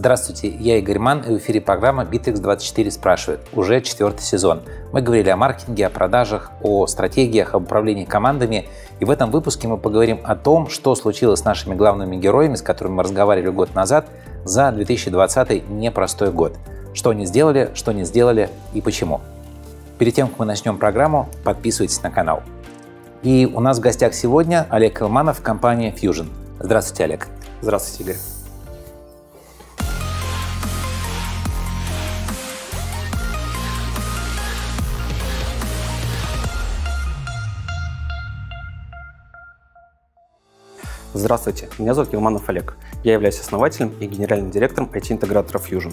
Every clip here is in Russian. Здравствуйте, я Игорь Манн, и в эфире программа Bitrix24 спрашивает. Уже 4-й сезон. Мы говорили о маркетинге, о продажах, о стратегиях, об управлении командами. И в этом выпуске мы поговорим о том, что случилось с нашими главными героями, с которыми мы разговаривали год назад, за 2020 непростой год. Что они сделали, что не сделали и почему. Перед тем, как мы начнем программу, подписывайтесь на канал. И у нас в гостях сегодня Олег Елманов, компания Fusion. Здравствуйте, Олег. Здравствуйте, Игорь. Здравствуйте, меня зовут Елманов Олег. Я являюсь основателем и генеральным директором IT-интегратора Fusion.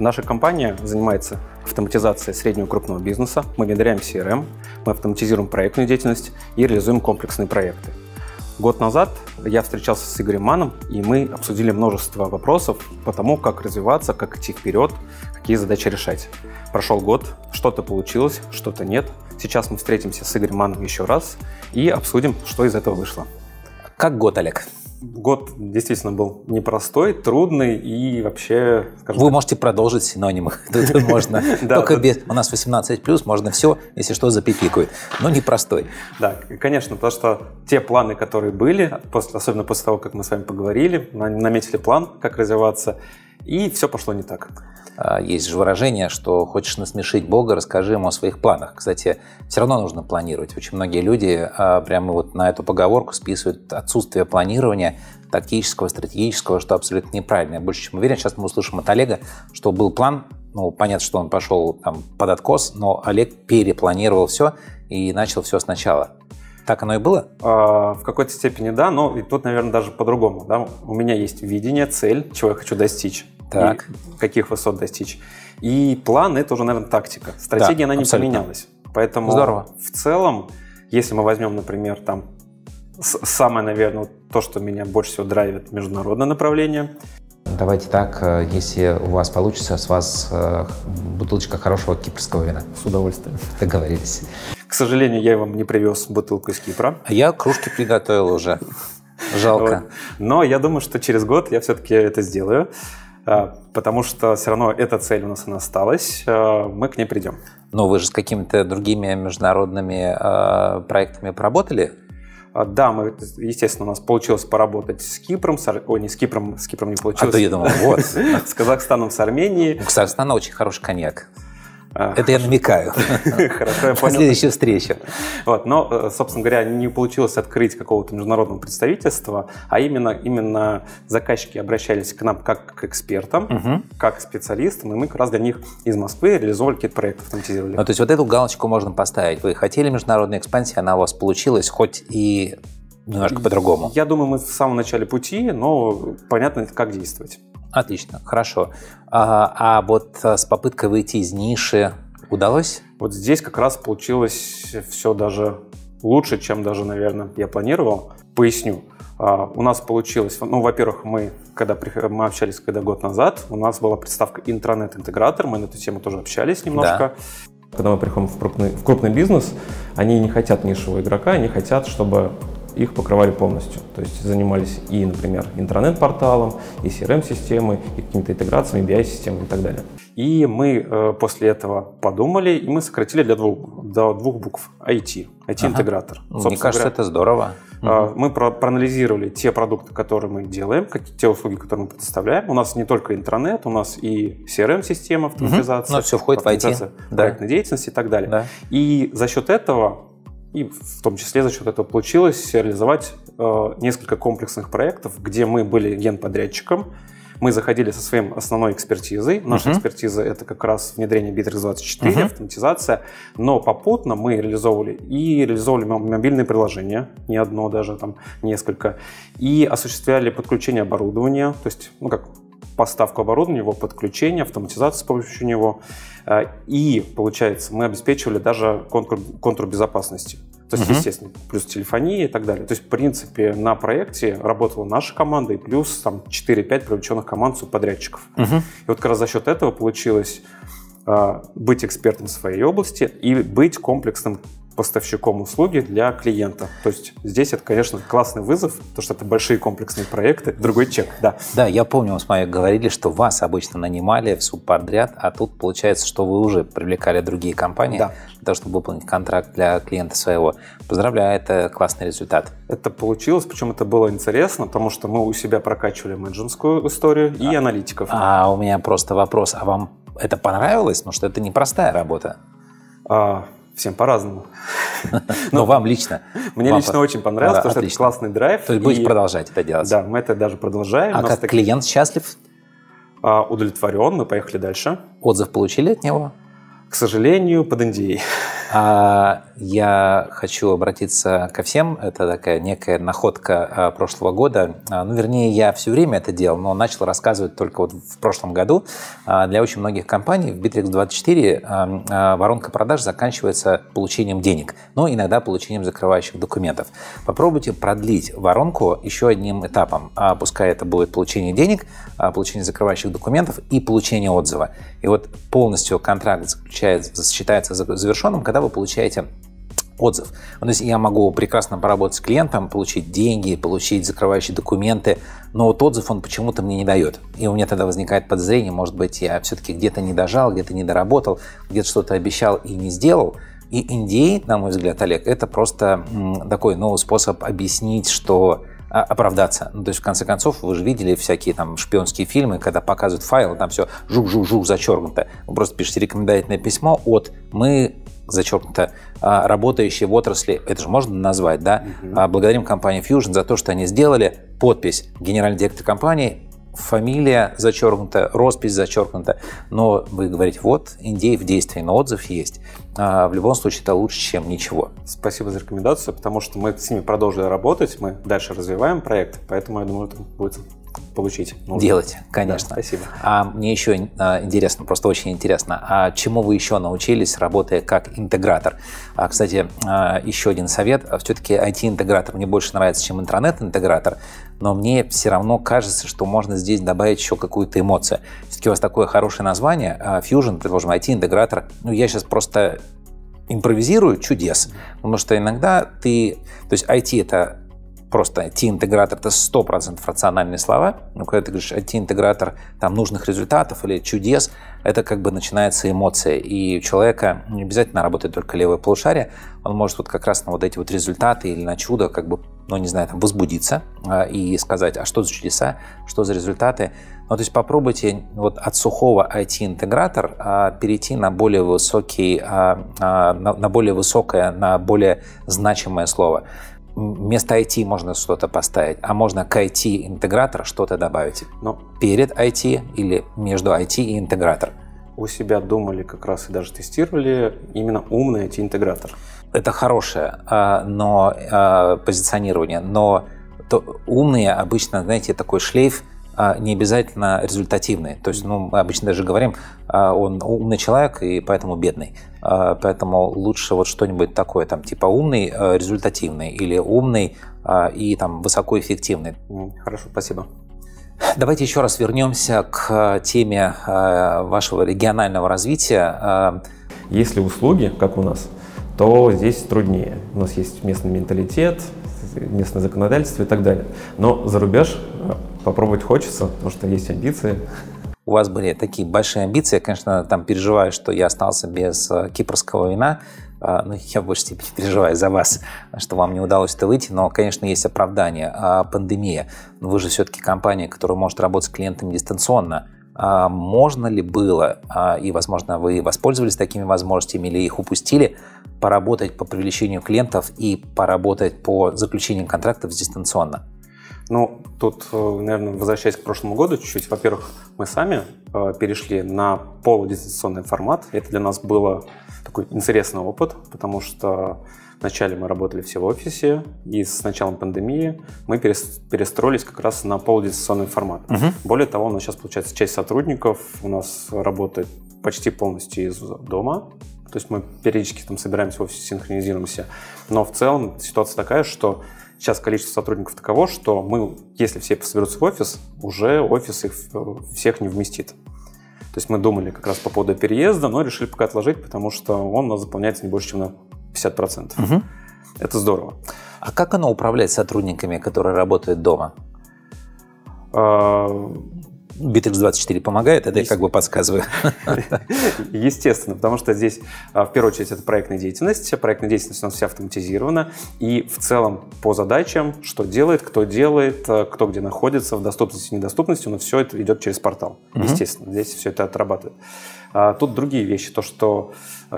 Наша компания занимается автоматизацией среднего и крупного бизнеса, мы внедряем CRM, мы автоматизируем проектную деятельность и реализуем комплексные проекты. Год назад я встречался с Игорем Манном, и мы обсудили множество вопросов по тому, как развиваться, как идти вперед, какие задачи решать. Прошел год, что-то получилось, что-то нет. Сейчас мы встретимся с Игорем Манном еще раз и обсудим, что из этого вышло. Как год, Олег? Год действительно был непростой, трудный и вообще... Вы можете продолжить синонимы. Тут можно. Только без... У нас 18+, можно все, если что, запипикают. Но непростой. Да, конечно, потому что те планы, которые были, особенно после того, как мы с вами поговорили, наметили план, как развиваться, и все пошло не так. Есть же выражение, что хочешь насмешить Бога, расскажи ему о своих планах. Кстати, все равно нужно планировать. Очень многие люди прямо вот на эту поговорку списывают отсутствие планирования тактического, стратегического, что абсолютно неправильно. Я больше чем уверен, сейчас мы услышим от Олега, что был план, ну, понятно, что он пошел там под откос, но Олег перепланировал все и начал все сначала. Так оно и было? В какой-то степени да, но и тут, наверное, даже по-другому. Да? У меня есть видение, цель, чего я хочу достичь. Так. Каких высот достичь. И план — это уже, наверное, тактика. Стратегия, да, она не поменялась. Поэтому здорово. В целом, если мы возьмем, например, там самое, наверное, то, что меня больше всего драйвит, международное направление. Давайте так, если у вас получится, с вас бутылочка хорошего кипрского вина. С удовольствием. Договорились. К сожалению, я вам не привез бутылку из Кипра. А я кружки приготовил уже. Жалко. Вот. Но я думаю, что через год я все-таки это сделаю. Потому что все равно эта цель у нас она осталась, мы к ней придем. Но вы же с какими-то другими международными проектами поработали? Да, мы, естественно, у нас получилось поработать с Кипром, с Кипром не получилось. А то я думал, вот. С Казахстаном, с Арменией. У Казахстана очень хороший коньяк. Это я намекаю. Хорошо, я понял. Следующая встреча. Вот, но, собственно говоря, не получилось открыть какого-то международного представительства, а именно заказчики обращались к нам как к экспертам, как к специалистам, и мы как раз для них из Москвы реализовали какие-то проекты, автоматизировали. Ну, то есть вот эту галочку можно поставить. Вы хотели международной экспансии, она у вас получилась, хоть и немножко по-другому. Я думаю, мы в самом начале пути, но понятно, как действовать. Отлично, хорошо. А вот с попыткой выйти из ниши удалось? Вот здесь как раз получилось все даже лучше, чем даже, наверное, я планировал. Поясню. У нас получилось, ну, во-первых, когда мы общались год назад, у нас была представка «Интернет-интегратор», мы на эту тему тоже общались немножко. Да. Когда мы приходим в крупный бизнес, они не хотят нишевого игрока, они хотят, чтобы... их покрывали полностью. То есть занимались и, например, интернет-порталом, и CRM-системой, и какими-то интеграциями, BI-системами и так далее. И мы после этого подумали, и мы сократили до двух букв IT. IT-интегратор. Ага. Мне кажется, это здорово. Мы проанализировали те продукты, которые мы делаем, те услуги, которые мы предоставляем. У нас не только интернет, у нас и CRM-система, автоматизация. Но все входит в IT. Проектной деятельности и так далее. Да. И за счет этого... И в том числе за счет этого получилось реализовать несколько комплексных проектов, где мы были генподрядчиком, мы заходили со своей основной экспертизой. Наша экспертиза — это как раз внедрение Bitrix24, автоматизация, но попутно мы реализовывали мобильные приложения, не одно даже, там несколько, и осуществляли подключение оборудования, то есть, ну как... поставку оборудования, его подключение, автоматизацию с помощью него. И, получается, мы обеспечивали даже контур безопасности. То есть, естественно, плюс телефония и так далее. То есть, в принципе, на проекте работала наша команда и плюс там 4-5 привлеченных команд субподрядчиков. И вот как раз за счет этого получилось быть экспертом в своей области и быть комплексным поставщиком услуги для клиента. То есть здесь это, конечно, классный вызов, потому что это большие комплексные проекты. Другой чек, да. Да, я помню, мы с вами говорили, что вас обычно нанимали в субподряд, а тут получается, что вы уже привлекали другие компании, да, для того, чтобы выполнить контракт для клиента своего. Поздравляю, это классный результат. Это получилось, причем это было интересно, потому что мы у себя прокачивали менеджерскую историю и аналитиков. А у меня просто вопрос, а вам это понравилось? Потому что это непростая работа. Всем по-разному. Но вам лично? Мне лично очень понравилось, потому что это классный драйв. То есть будете продолжать это делать? Да, мы это даже продолжаем. А как клиент счастлив? Удовлетворен, мы поехали дальше. Отзыв получили от него? К сожалению, под NDA. Я хочу обратиться ко всем. Это такая некая находка прошлого года. Ну, вернее, я все время это делал, но начал рассказывать только вот в прошлом году. Для очень многих компаний в Bitrix24 воронка продаж заканчивается получением денег, но иногда получением закрывающих документов. Попробуйте продлить воронку еще одним этапом. Пускай это будет получение денег, получение закрывающих документов и получение отзыва. И вот полностью контракт считается завершенным, когда вы получаете отзыв. То есть я могу прекрасно поработать с клиентом, получить деньги, получить закрывающие документы, но вот отзыв он почему-то мне не дает. И у меня тогда возникает подозрение, может быть, я все-таки где-то не дожал, где-то не доработал, где-то что-то обещал и не сделал. И NDA, на мой взгляд, Олег, это просто такой новый способ объяснить, что оправдаться. Ну, то есть, в конце концов, вы же видели всякие там шпионские фильмы, когда показывают файл, там все жук-жук-жук зачеркнуто. Вы просто пишете рекомендательное письмо от «мы», зачеркнуто, работающие в отрасли, это же можно назвать, да? Благодарим компанию Fusion за то, что они сделали, подпись генеральный директор компании, фамилия зачеркнута, роспись зачеркнута, но вы говорите, вот, NDA в действии, но отзыв есть. В любом случае, это лучше, чем ничего. Спасибо за рекомендацию, потому что мы с ними продолжили работать, мы дальше развиваем проект, поэтому, я думаю, это будет получить. Нужно. Делать, конечно. Да, спасибо. А мне еще интересно, просто очень интересно, а чему вы еще научились, работая как интегратор? Кстати, еще один совет. Все-таки IT-интегратор мне больше нравится, чем интернет-интегратор, но мне все равно кажется, что можно здесь добавить еще какую-то эмоцию. Все-таки у вас такое хорошее название, Fusion, предложим, IT-интегратор. Ну, я сейчас просто импровизирую чудес, потому что иногда ты... То есть IT — это... Просто IT-интегратор – это 100% рациональные слова. Но когда ты говоришь IT-интегратор там, нужных результатов или чудес, это как бы начинается эмоция. И у человека не обязательно работает только левое полушарие. Он может вот как раз на вот эти вот результаты или на чудо как бы, ну не знаю, там, возбудиться и сказать, а что за чудеса, что за результаты. Ну, то есть попробуйте вот от сухого IT-интегратор перейти на более высокий, на более высокое, на более значимое слово. Вместо IT можно что-то поставить, а можно к IT-интегратору что-то добавить. Но перед IT или между IT и интегратор. У себя думали как раз и даже тестировали именно умный IT-интегратор. Это хорошее но позиционирование, но то умные обычно, знаете, такой шлейф не обязательно результативный. То есть, ну, мы обычно даже говорим, он умный человек и поэтому бедный. Поэтому лучше вот что-нибудь такое, там, типа умный, результативный, или умный и там высокоэффективный. Хорошо, спасибо. Давайте еще раз вернемся к теме вашего регионального развития. Если услуги, как у нас, то здесь труднее. У нас есть местный менталитет, местное законодательство и так далее. Но за рубеж попробовать хочется, потому что есть амбиции. У вас были такие большие амбиции. Я, конечно, там переживаю, что я остался без кипрского вина. Но я в большей степени переживаю за вас, что вам не удалось это выйти. Но, конечно, есть оправдание. Пандемия. Но вы же все-таки компания, которая может работать с клиентами дистанционно. Можно ли было, и, возможно, вы воспользовались такими возможностями или их упустили, поработать по привлечению клиентов и поработать по заключению контрактов дистанционно? Ну, тут, наверное, возвращаясь к прошлому году чуть-чуть. Во-первых, мы сами перешли на полудистанционный формат. Это для нас был такой интересный опыт, потому что вначале мы работали все в офисе, и с началом пандемии мы перестроились как раз на полудистанционный формат. Более того, у нас сейчас, получается, часть сотрудников у нас работает почти полностью из дома. То есть мы периодически там собираемся в офисе, синхронизируемся. Но в целом ситуация такая, что сейчас количество сотрудников таково, что мы, если все соберутся в офис, уже офис их всех не вместит. То есть мы думали как раз по поводу переезда, но решили пока отложить, потому что он у нас заполняется не больше, чем на 50%. Угу. Это здорово. А как оно управляет сотрудниками, которые работают дома? Bitrix24 помогает, это я как бы подсказываю. Естественно, потому что здесь, в первую очередь, это проектная деятельность. Проектная деятельность у нас вся автоматизирована. И в целом по задачам, что делает, кто где находится, в доступности и недоступности, но все это идет через портал. Естественно, здесь все это отрабатывает. Тут другие вещи. То, что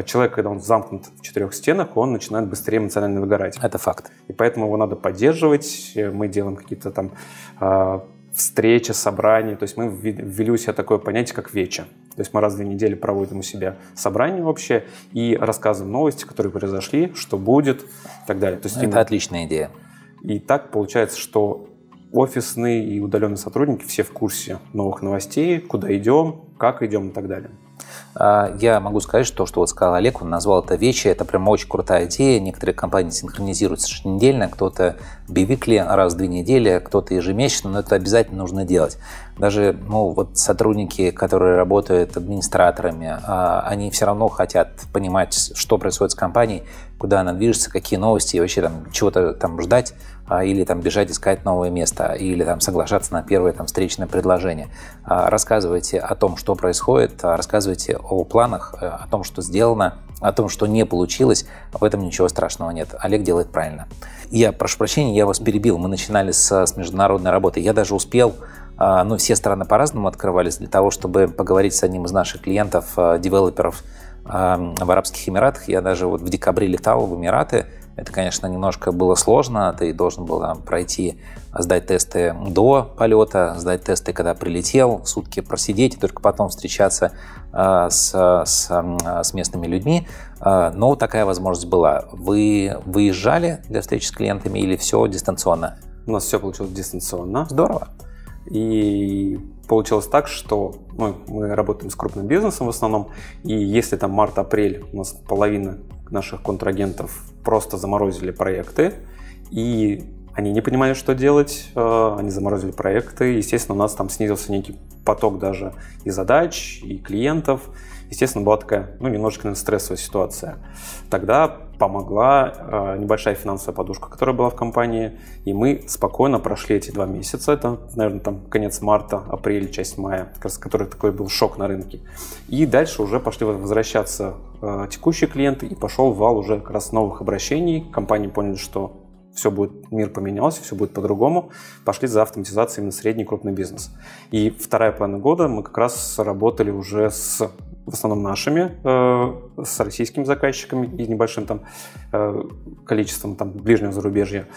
человек, когда он замкнут в четырех стенах, он начинает быстрее эмоционально выгорать. Это факт. И поэтому его надо поддерживать. Мы делаем какие-то там... встречи, собрания. То есть мы ввели у себя такое понятие, как вече. То есть мы раз в 2 недели проводим у себя собрание общее и рассказываем новости, которые произошли, что будет и так далее. То есть это отличная идея. И так получается, что офисные и удаленные сотрудники все в курсе новых новостей, куда идем, как идем и так далее. Я могу сказать, что то, что вот сказал Олег, он назвал это вече, это прям очень крутая идея. Некоторые компании синхронизируются еженедельно, кто-то бивикли раз в 2 недели, кто-то ежемесячно, но это обязательно нужно делать. Даже вот сотрудники, которые работают администраторами, они все равно хотят понимать, что происходит с компанией, куда она движется, какие новости, и вообще там чего-то там ждать, или там бежать искать новое место, или там соглашаться на первое там встречное предложение. Рассказывайте о том, что происходит, рассказывайте о планах, о том, что сделано, о том, что не получилось. В этом ничего страшного нет. Олег делает правильно. Я прошу прощения, я вас перебил. Мы начинали с международной работы. Я даже успел, все страны по-разному открывались, для того, чтобы поговорить с одним из наших клиентов, девелоперов в Арабских Эмиратах. Я даже вот в декабре летал в Эмираты. Это, конечно, немножко было сложно. Ты должен был пройти, сдать тесты до полета, сдать тесты, когда прилетел, сутки просидеть и только потом встречаться с местными людьми. Но такая возможность была. Вы выезжали для встречи с клиентами или все дистанционно? У нас все получилось дистанционно. Здорово. И получилось так, что мы работаем с крупным бизнесом в основном, и если там март-апрель у нас половина наших контрагентов просто заморозили проекты, и они не понимали, что делать, они заморозили проекты, естественно, у нас там снизился некий поток даже и задач, и клиентов, естественно, была такая, немножечко стрессовая ситуация. Тогда помогла небольшая финансовая подушка, которая была в компании, и мы спокойно прошли эти 2 месяца, это, наверное, там конец марта, апрель, часть мая, который такой был шок на рынке. И дальше уже пошли возвращаться текущие клиенты, и пошел вал уже как раз новых обращений, компании поняли, что все будет, мир поменялся, все будет по-другому, пошли за автоматизацией именно средний и крупный бизнес. И вторая половина года мы как раз работали уже в основном нашими, с российскими заказчиками и небольшим там количеством там ближнего зарубежья.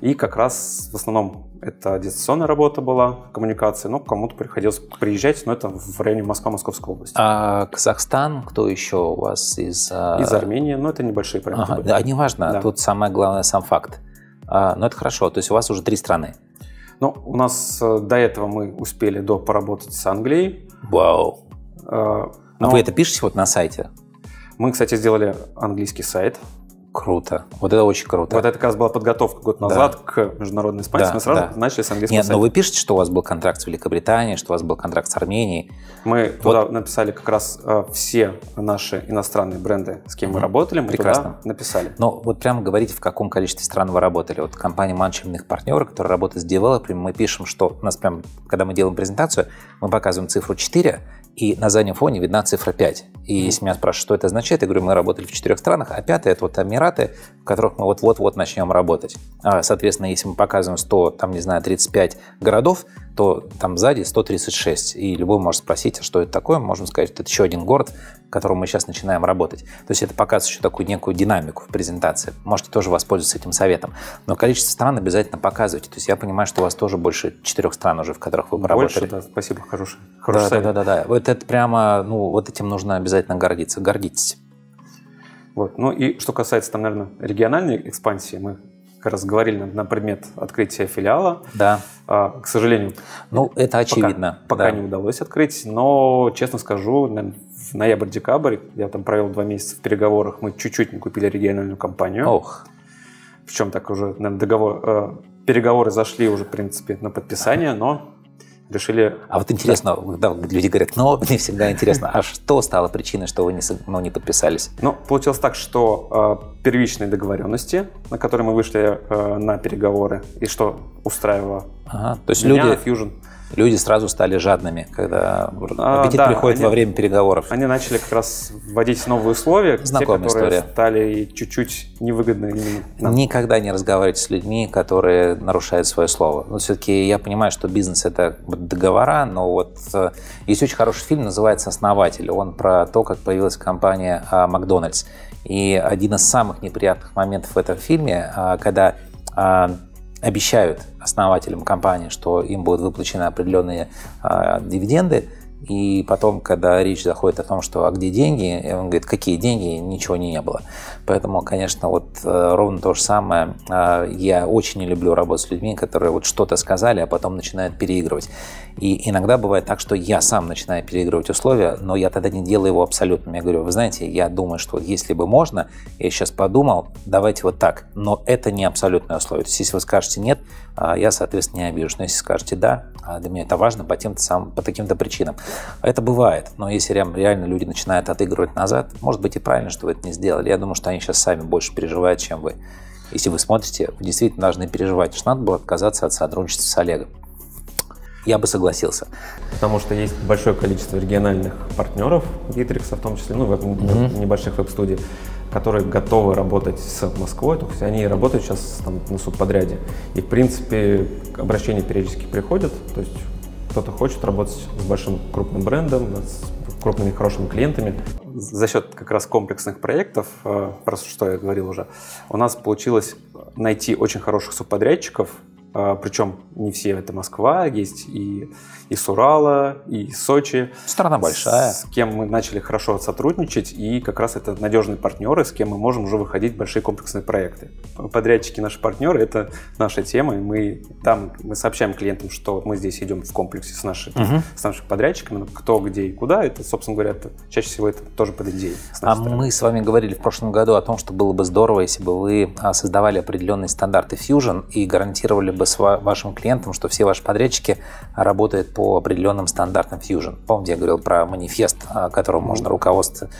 И как раз в основном это дистанционная работа была, коммуникация, но кому-то приходилось приезжать, но это в районе Москвы, Московской области. А Казахстан, кто еще у вас из... Из Армении, но это небольшие проекты. Ага, да, неважно, да. Тут самое главное сам факт. Но это хорошо, то есть у вас уже 3 страны. Ну, у нас до этого мы успели поработать с Англией. Вау. Но вы это пишете вот на сайте? Мы, кстати, сделали английский сайт. Круто. Вот это очень круто. Вот это как раз была подготовка год назад к международной экспансии. Мы сразу начали с английского сайта. Но вы пишете, что у вас был контракт с Великобританией, что у вас был контракт с Арменией. Мы туда написали как раз все наши иностранные бренды, с кем мы работали. Мы прекрасно написали. Но вот прямо говорите, в каком количестве стран вы работали. Вот компания «Манн, Черемных и Партнёры», которая работает с девелоперами, мы пишем, что у нас прям, когда мы делаем презентацию, мы показываем цифру 4, и на заднем фоне видна цифра 5. И если меня спрашивают, что это означает, я говорю, мы работали в 4 странах, а 5 это вот Эмираты, в которых мы вот-вот начнем работать. Соответственно, если мы показываем 100, там, не знаю, 35 городов, то там сзади 136. И любой может спросить, а что это такое. Мы можем сказать, что это еще один город, в котором мы сейчас начинаем работать. То есть это показывает еще такую некую динамику в презентации. Можете тоже воспользоваться этим советом. Но количество стран обязательно показывайте. То есть я понимаю, что у вас тоже больше 4 стран уже, в которых вы поработали. Больше, да, спасибо, хороший совет. Да. Это прямо, этим нужно обязательно гордиться. Гордитесь. Вот. Ну и что касается, там, наверное, региональной экспансии, мы как раз говорили на предмет открытия филиала. Да. К сожалению, это очевидно. Пока не удалось открыть, но, честно скажу, наверное, в ноябрь-декабрь, я там провел 2 месяца в переговорах, мы чуть-чуть не купили региональную компанию. Ох. Причем так уже, наверное, переговоры зашли уже, в принципе, на подписание, но... решили... А вот интересно, да, люди говорят, но мне всегда интересно, а что стало причиной, что вы не подписались? Ну, получилось так, что первичные договоренности, на которые мы вышли на переговоры, и что устраивало меня, Fusion. Люди сразу стали жадными, когда аппетит приходит во время переговоров. Они начали как раз вводить новые условия, которые стали чуть-чуть невыгодны. Никогда не разговаривайте с людьми, которые нарушают свое слово. Но все-таки я понимаю, что бизнес – это договора, но вот есть очень хороший фильм, называется «Основатель». Он про то, как появилась компания «Макдональдс». И один из самых неприятных моментов в этом фильме, когда обещают основателям компании, что им будут выплачены определенные дивиденды, и потом, когда речь заходит о том, что «а где деньги?», он говорит: «Какие деньги? Ничего не было». Поэтому, конечно, вот ровно то же самое. Я очень не люблю работать с людьми, которые вот что-то сказали, а потом начинают переигрывать. И иногда бывает так, что я сам начинаю переигрывать условия, но я тогда не делаю его абсолютным. Я говорю: вы знаете, я думаю, что если бы можно, я сейчас подумал, давайте вот так. Но это не абсолютное условие. То есть, если вы скажете «нет», я, соответственно, не обижусь. Но если скажете «да», для меня это важно по таким-то причинам. Это бывает, но если реально люди начинают отыгрывать назад, может быть и правильно, что вы это не сделали. Я думаю, что они сейчас сами больше переживают, чем вы. Если вы смотрите, вы действительно должны переживать, что надо было отказаться от сотрудничества с Олегом. Я бы согласился. Потому что есть большое количество региональных партнеров, Bitrix в том числе, ну, небольших веб-студий, которые готовы работать с Москвой, то есть они работают сейчас там на субподряде. И, в принципе, обращения периодически приходят, то есть кто-то хочет работать с большим крупным брендом, с крупными хорошими клиентами. За счет как раз комплексных проектов, про что я говорил уже, у нас получилось найти очень хороших субподрядчиков, причем не все, это Москва, есть и с Урала, и из Сочи. Страна большая. С кем мы начали хорошо сотрудничать, и как раз это надежные партнеры, с кем мы можем уже выходить в большие комплексные проекты. Подрядчики, наши партнеры, это наша тема, и мы сообщаем клиентам, что мы здесь идем в комплексе с нашими подрядчиками, кто, где и куда, это, собственно говоря, чаще всего это тоже под идеей. Мы с вами говорили в прошлом году о том, что было бы здорово, если бы вы создавали определенные стандарты Fusion и гарантировали бы с вашим клиентом, что все ваши подрядчики работают по определенным стандартам Fusion. Помните, я говорил про манифест, которым можно руководствоваться,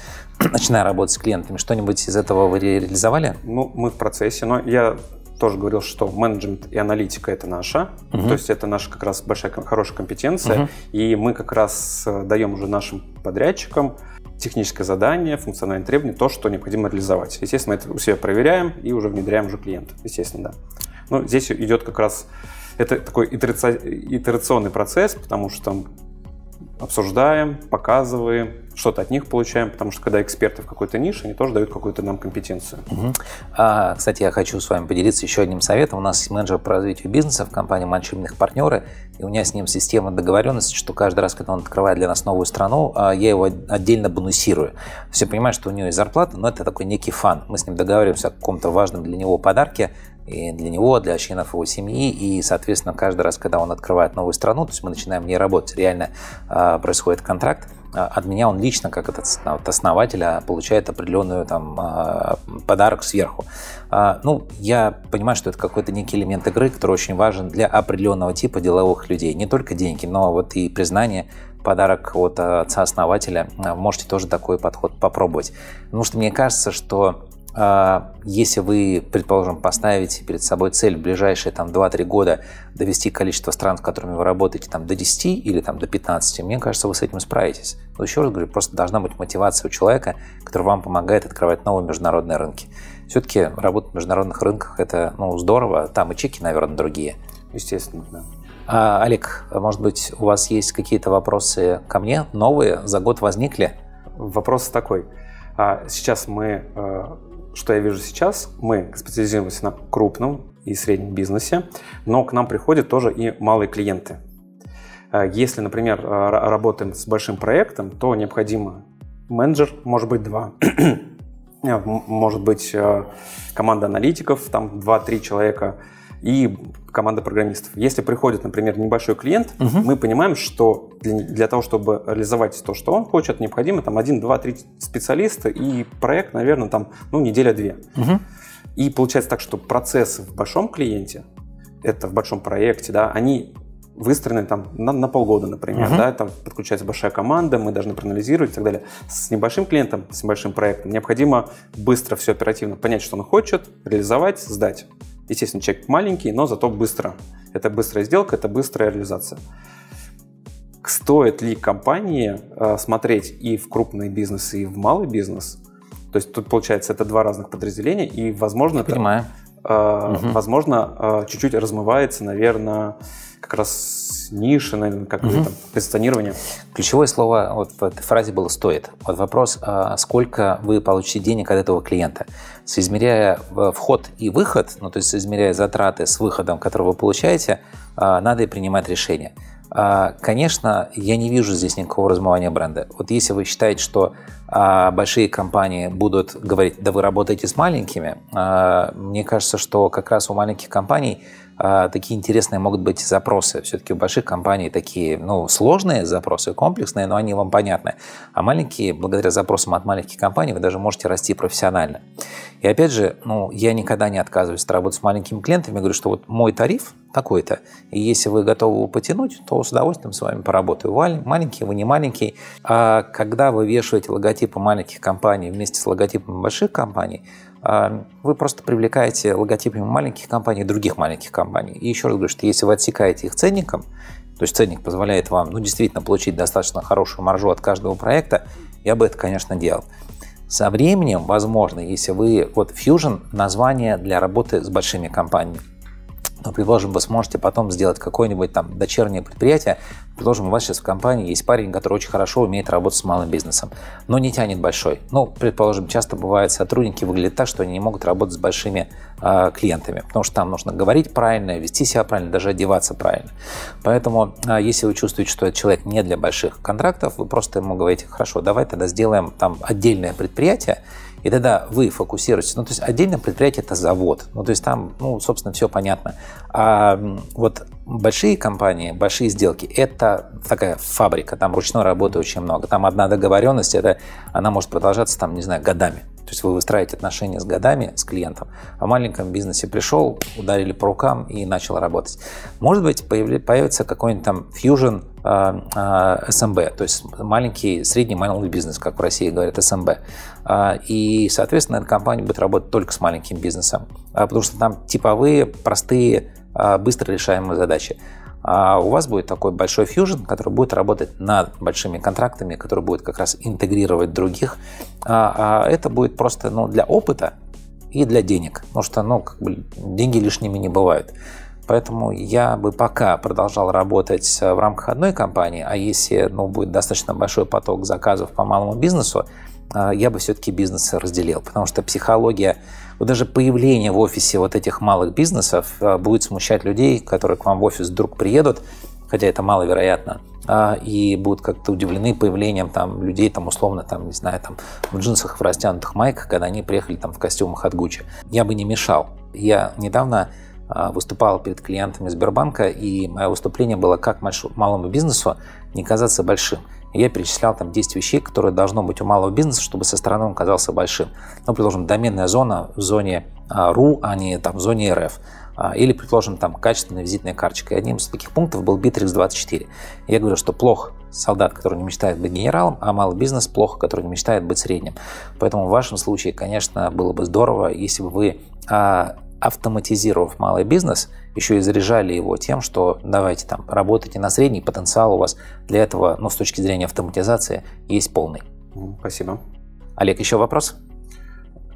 начиная работать с клиентами. Что-нибудь из этого вы реализовали? Ну, мы в процессе, но я тоже говорил, что менеджмент и аналитика — это наша, то есть это наша как раз большая, хорошая компетенция, и мы как раз даем уже нашим подрядчикам техническое задание, функциональные требования, то, что необходимо реализовать. Естественно, мы это у себя проверяем и уже внедряем уже клиента, естественно, да. Ну, здесь идет как раз, это такой итерационный процесс, потому что там обсуждаем, показываем, что-то от них получаем, потому что когда эксперты в какой-то нише, они тоже дают какую-то нам компетенцию. Кстати, я хочу с вами поделиться еще одним советом. У нас есть менеджер по развитию бизнеса в компании «Манн, Черемных и Партнёры», и у меня с ним система договоренности, что каждый раз, когда он открывает для нас новую страну, я его отдельно бонусирую. Все понимают, что у него есть зарплата, но это такой некий фан. Мы с ним договариваемся о каком-то важном для него подарке, и для него, для членов его семьи, и, соответственно, каждый раз, когда он открывает новую страну, то есть мы начинаем в ней работать, реально происходит контракт, от меня он лично, как от основателя, получает определенную там подарок сверху. Ну, я понимаю, что это какой-то некий элемент игры, который очень важен для определенного типа деловых людей. Не только деньги, но вот и признание, подарок от отца-основателя. Можете тоже такой подход попробовать. Потому что мне кажется, что если вы, предположим, поставите перед собой цель в ближайшие 2-3 года довести количество стран, с которыми вы работаете, до 10 или до 15, мне кажется, вы с этим справитесь. Но еще раз говорю, просто должна быть мотивация у человека, который вам помогает открывать новые международные рынки. Все-таки работать в международных рынках – это здорово, там и чеки, наверное, другие. Естественно, да. Олег, может быть, у вас есть какие-то вопросы ко мне, новые, за год возникли? Вопрос такой. Сейчас что я вижу сейчас, мы специализируемся на крупном и среднем бизнесе, но к нам приходят тоже и малые клиенты. Если, например, работаем с большим проектом, то необходимо менеджер, может быть, 2, может быть, команда аналитиков, там 2-3 человека и команда программистов. Если приходит, например, небольшой клиент, мы понимаем, что для того, чтобы реализовать то, что он хочет, необходимо 1, 2, 3 специалиста, и проект, наверное, неделя-две. И получается так, что процессы в большом клиенте, это в большом проекте, да, они выстроены там на полгода, например, да, там подключается большая команда, мы должны проанализировать и так далее. С небольшим клиентом, с небольшим проектом необходимо быстро все оперативно понять, что он хочет, реализовать, сдать. Естественно, чек маленький, но зато быстро. Это быстрая сделка, это быстрая реализация. Стоит ли компании смотреть и в крупный бизнес, и в малый бизнес? То есть тут, получается, это два разных подразделения, и, возможно, чуть-чуть размывается, наверное, как раз ниша, наверное, какое-то позиционирование. Ключевое слово вот в этой фразе было «стоит». Вот вопрос, сколько вы получите денег от этого клиента. Соизмеряя вход и выход, ну, то есть соизмеряя затраты с выходом, который вы получаете, надо и принимать решение. Конечно, я не вижу здесь никакого размывания бренда. Вот если вы считаете, что большие компании будут говорить, да вы работаете с маленькими, мне кажется, что как раз у маленьких компаний такие интересные могут быть запросы. Все-таки у больших компаний такие, ну, сложные запросы, комплексные, но они вам понятны. А маленькие, благодаря запросам от маленьких компаний, вы даже можете расти профессионально. И опять же, ну, я никогда не отказываюсь от работы с маленькими клиентами. Я говорю, что вот мой тариф такой-то, и если вы готовы его потянуть, то с удовольствием с вами поработаю. Вы маленький, вы не маленький. А когда вы вешаете логотипы маленьких компаний вместе с логотипами больших компаний, вы просто привлекаете логотипами маленьких компаний других маленьких компаний. И еще раз говорю, что если вы отсекаете их ценником, то есть ценник позволяет вам, ну, действительно получить достаточно хорошую маржу от каждого проекта, я бы это, конечно, делал. Со временем, возможно, если вы... Вот Fusion – название для работы с большими компаниями. Но, предположим, вы сможете потом сделать какое-нибудь там дочернее предприятие. Предположим, у вас сейчас в компании есть парень, который очень хорошо умеет работать с малым бизнесом, но не тянет большой. Ну, предположим, часто бывает, сотрудники выглядят так, что они не могут работать с большими клиентами, потому что там нужно говорить правильно, вести себя правильно, даже одеваться правильно. Поэтому, если вы чувствуете, что этот человек не для больших контрактов, вы просто ему говорите: хорошо, давай тогда сделаем там отдельное предприятие. И тогда вы фокусируетесь. Ну, то есть отдельное предприятие – это завод. Ну, то есть там, ну, собственно, все понятно. А вот большие компании, большие сделки – это такая фабрика, там ручной работы очень много. Там одна договоренность, это, она может продолжаться, там, не знаю, годами. То есть вы выстраиваете отношения с годами, с клиентом. А в маленьком бизнесе пришел, ударили по рукам и начал работать. Может быть, появится какой-нибудь там Fusion СМБ, то есть маленький, средний бизнес, как в России говорят, СМБ. И, соответственно, эта компания будет работать только с маленьким бизнесом, потому что там типовые, простые, быстро решаемые задачи. А у вас будет такой большой Fusion, который будет работать над большими контрактами, который будет как раз интегрировать других. А это будет просто, ну, для опыта и для денег, потому что, ну, как бы деньги лишними не бывают. Поэтому я бы пока продолжал работать в рамках одной компании, а если, ну, будет достаточно большой поток заказов по малому бизнесу, я бы все-таки бизнес разделил, потому что психология, вот даже появление в офисе вот этих малых бизнесов будет смущать людей, которые к вам в офис вдруг приедут, хотя это маловероятно, и будут как-то удивлены появлением там людей, там, условно, там, не знаю, там, в джинсах, в растянутых майках, когда они приехали там в костюмах от Гуччи. Я бы не мешал. Я недавно выступал перед клиентами Сбербанка, и мое выступление было «Как малому бизнесу не казаться большим». Я перечислял там 10 вещей, которые должно быть у малого бизнеса, чтобы со стороны он казался большим. Ну, предположим, доменная зона в зоне РУ, а не там в зоне РФ. Или, предположим, там качественная визитная карточка. И одним из таких пунктов был Bitrix24. Я говорю, что плох солдат, который не мечтает быть генералом, а малый бизнес плохо, который не мечтает быть средним. Поэтому в вашем случае, конечно, было бы здорово, если бы вы, автоматизировав малый бизнес, еще и заряжали его тем, что давайте там работайте на средний, потенциал у вас для этого, ну, с точки зрения автоматизации, есть полный. Спасибо. Олег, еще вопрос?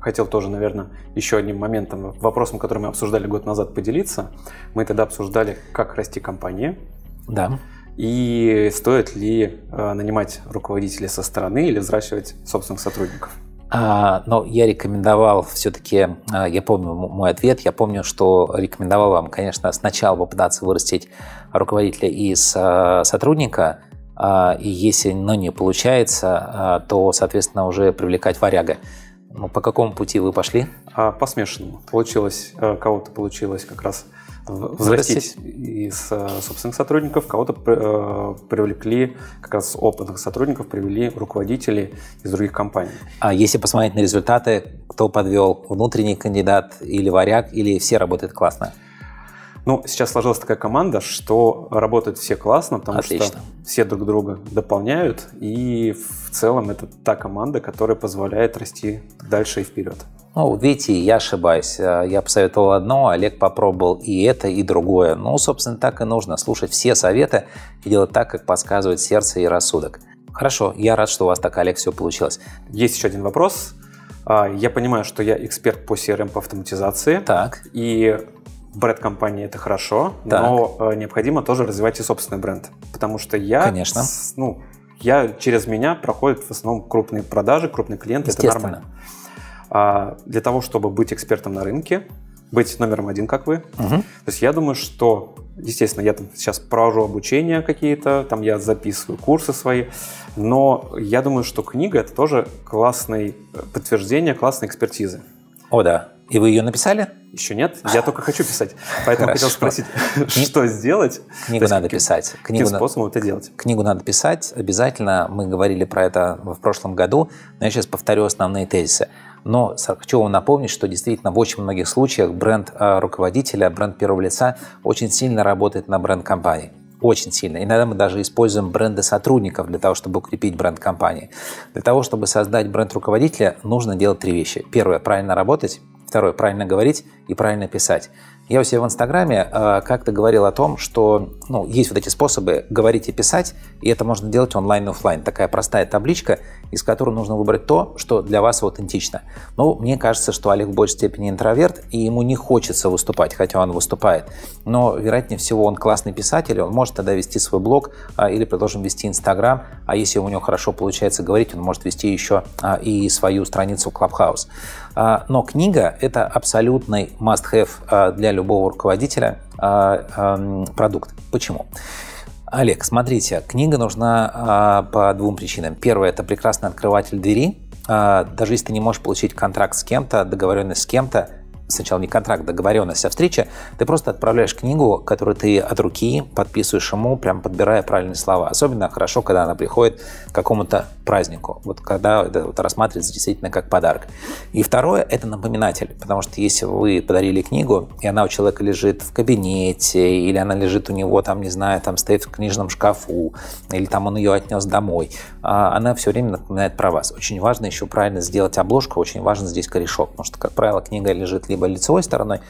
Хотел тоже, наверное, еще одним моментом, вопросом, который мы обсуждали год назад, поделиться. Мы тогда обсуждали, как расти компании. Да. И стоит ли нанимать руководителей со стороны или взращивать собственных сотрудников? Но я рекомендовал все-таки, я помню мой ответ, я помню, что рекомендовал вам, конечно, сначала попытаться вырастить руководителя из сотрудника, и если, ну, не получается, то, соответственно, уже привлекать варяга. Ну, по какому пути вы пошли? По смешанному. Получилось, кого-то получилось как раз взрастить из собственных сотрудников, кого-то привлекли, как раз опытных сотрудников, привели руководителей из других компаний. А если посмотреть на результаты, кто подвел, внутренний кандидат или варяг, или все работают классно? Ну, сейчас сложилась такая команда, что работают все классно, потому что все друг друга дополняют, и в целом это та команда, которая позволяет расти дальше и вперед. Ну, видите, я ошибаюсь. Я посоветовал одно, Олег попробовал и это, и другое. Ну, собственно, так и нужно. Слушать все советы и делать так, как подсказывает сердце и рассудок. Хорошо, я рад, что у вас так, Олег, все получилось. Есть еще один вопрос. Я понимаю, что я эксперт по CRM, по автоматизации. Так. И бренд компании – это хорошо, так, но необходимо тоже развивать и собственный бренд. Потому что я… Конечно. Ну, через меня проходят в основном крупные продажи, крупные клиенты. Это нормально. Для того, чтобы быть экспертом на рынке, быть номером один, как вы. Угу. То есть я думаю, что, естественно, я там сейчас провожу обучение какие-то, там я записываю курсы свои, но я думаю, что книга – это тоже классное подтверждение классной экспертизы. О, да. И вы ее написали? Еще нет. Я только хочу писать. Поэтому хотел спросить, что сделать? Книгу надо писать. Каким способом это делать? Книгу надо писать. Обязательно. Мы говорили про это в прошлом году, но я сейчас повторю основные тезисы. Но хочу вам напомнить, что действительно в очень многих случаях бренд руководителя, бренд первого лица очень сильно работает на бренд компании. Очень сильно. Иногда мы даже используем бренды сотрудников для того, чтобы укрепить бренд компании. Для того, чтобы создать бренд руководителя, нужно делать три вещи. Первое – правильно работать. Второе – правильно говорить и правильно писать. Я у себя в Инстаграме как-то говорил о том, что есть вот эти способы говорить и писать, и это можно делать онлайн и офлайн. Такая простая табличка, из которой нужно выбрать то, что для вас аутентично. Ну, мне кажется, что Олег в большей степени интроверт, и ему не хочется выступать, хотя он выступает. Но, вероятнее всего, он классный писатель, он может тогда вести свой блог или, продолжим, вести Инстаграм. А если у него хорошо получается говорить, он может вести еще и свою страницу Клабхаус. Но книга – это абсолютный must-have для любого руководителя продукт. Почему? Олег, смотрите, книга нужна по двум причинам. Первое – это прекрасный открыватель двери. Даже если ты не можешь получить контракт с кем-то, договоренность с кем-то, сначала не контракт, договоренность, а встреча, ты просто отправляешь книгу, которую ты от руки подписываешь ему, прям подбирая правильные слова. Особенно хорошо, когда она приходит к какому-то празднику, вот когда это рассматривается действительно как подарок. И второе – это напоминатель, потому что если вы подарили книгу, и она у человека лежит в кабинете, или она лежит у него, там, не знаю, там стоит в книжном шкафу, или там он ее отнес домой, она все время напоминает про вас. Очень важно еще правильно сделать обложку, очень важен здесь корешок, потому что, как правило, книга лежит либо лицевой стороной,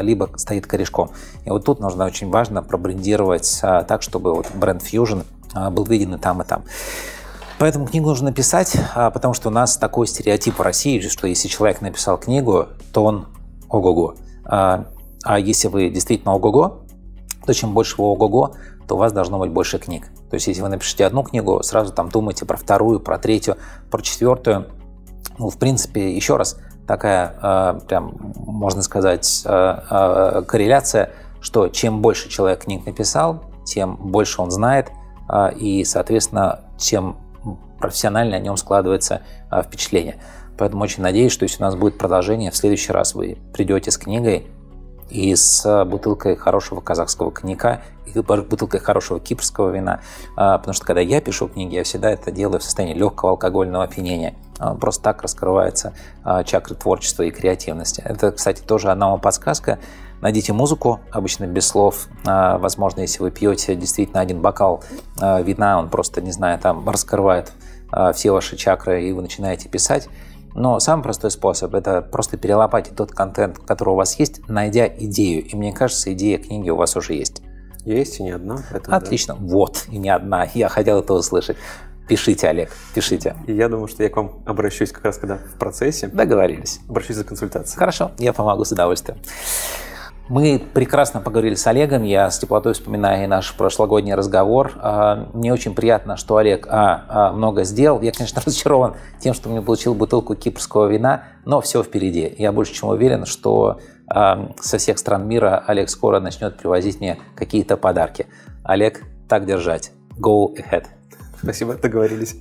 либо стоит корешком. И вот тут нужно очень важно пробрендировать так, чтобы вот бренд Fusion был виден и там, и там. Поэтому книгу нужно написать, потому что у нас такой стереотип в России, что если человек написал книгу, то он ого-го. А если вы действительно ого-го, то чем больше вы ого-го, то у вас должно быть больше книг. То есть если вы напишите одну книгу, сразу там думайте про вторую, про третью, про четвертую. Ну, в принципе, еще раз, такая, прям, можно сказать, корреляция, что чем больше человек книг написал, тем больше он знает, и, соответственно, тем профессионально о нем складывается впечатление. Поэтому очень надеюсь, что если у нас будет продолжение, в следующий раз вы придете с книгой и с бутылкой хорошего казахского коньяка, и бутылкой хорошего кипрского вина, потому что когда я пишу книги, я всегда это делаю в состоянии легкого алкогольного опьянения. Просто так раскрывается чакра творчества и креативности. Это, кстати, тоже одна вам подсказка. Найдите музыку, обычно без слов. Возможно, если вы пьете действительно один бокал вина, он просто, не знаю, там раскрывает все ваши чакры, и вы начинаете писать. Но самый простой способ – это просто перелопатить тот контент, который у вас есть, найдя идею. И мне кажется, идея книги у вас уже есть. Есть и не одна. Отлично. Да. Вот, и не одна. Я хотел это услышать. Пишите, Олег, пишите. И я думаю, что я к вам обращусь как раз когда в процессе. Договорились. Обращусь за консультацией. Хорошо, я помогу с удовольствием. Мы прекрасно поговорили с Олегом. Я с теплотой вспоминаю наш прошлогодний разговор. Мне очень приятно, что Олег много сделал. Я, конечно, разочарован тем, что мне получил бутылку кипрского вина, но все впереди. Я больше чем уверен, что со всех стран мира Олег скоро начнет привозить мне какие-то подарки. Олег, так держать. Go ahead. Спасибо, договорились.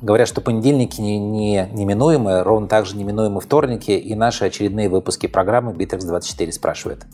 Говорят, что понедельники неминуемы, ровно так же неминуемы вторники, и наши очередные выпуски программы Bitrix24 спрашивает.